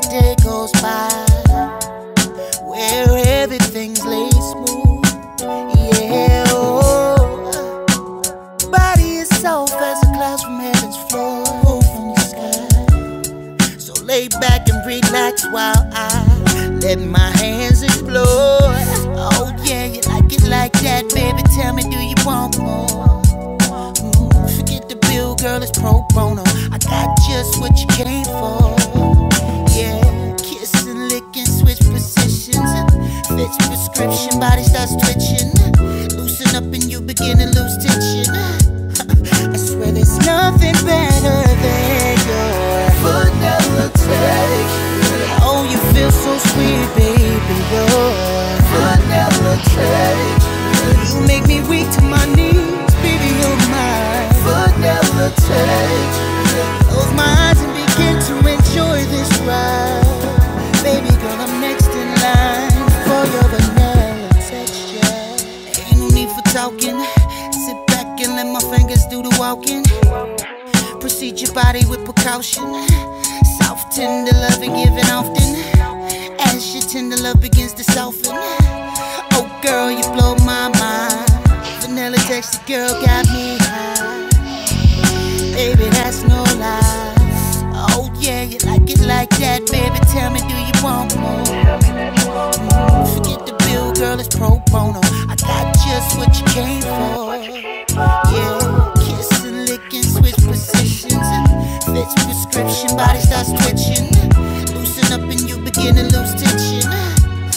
the day goes by, where everything's laid smooth. Yeah, oh, body is soft as a glass from heaven's floor, from the sky. So lay back and relax while I let my hands explore. Oh yeah, you like it like that, baby. Tell me, do you want more? Forget the bill, girl, it's pro bono. I got just what you came for. Yeah, kissing, licking, switch positions, fits prescription, body starts twitching, loosen up and you begin to lose tension. I swear there's nothing better than your vanilla texture. Oh, you feel so sweet, baby, your vanilla texture. You make me weak to my knees, baby, you're my vanilla texture. Close my eyes and begin to enjoy this ride. Baby girl, I'm next in line for your vanilla texture. Ain't no need for talking. Sit back and let my fingers do the walking. Proceed your body with precaution. Soft, tender love and giving often. As your tender love begins to soften. Oh girl, you blow my mind. Vanilla texture girl got me high. Baby, that's no lie. Oh yeah, you like it like that, baby. Tell me, do you want more? Forget the bill, girl, it's pro bono. I got just what you came for. Yeah, kissing, licking, switch positions, fits prescription, body starts twitching, loosen up and you begin to lose tension.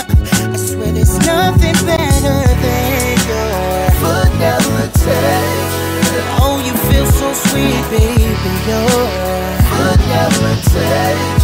I swear there's nothing better than your vanilla texture. Oh, you feel so sweet, baby, you're vanilla texture.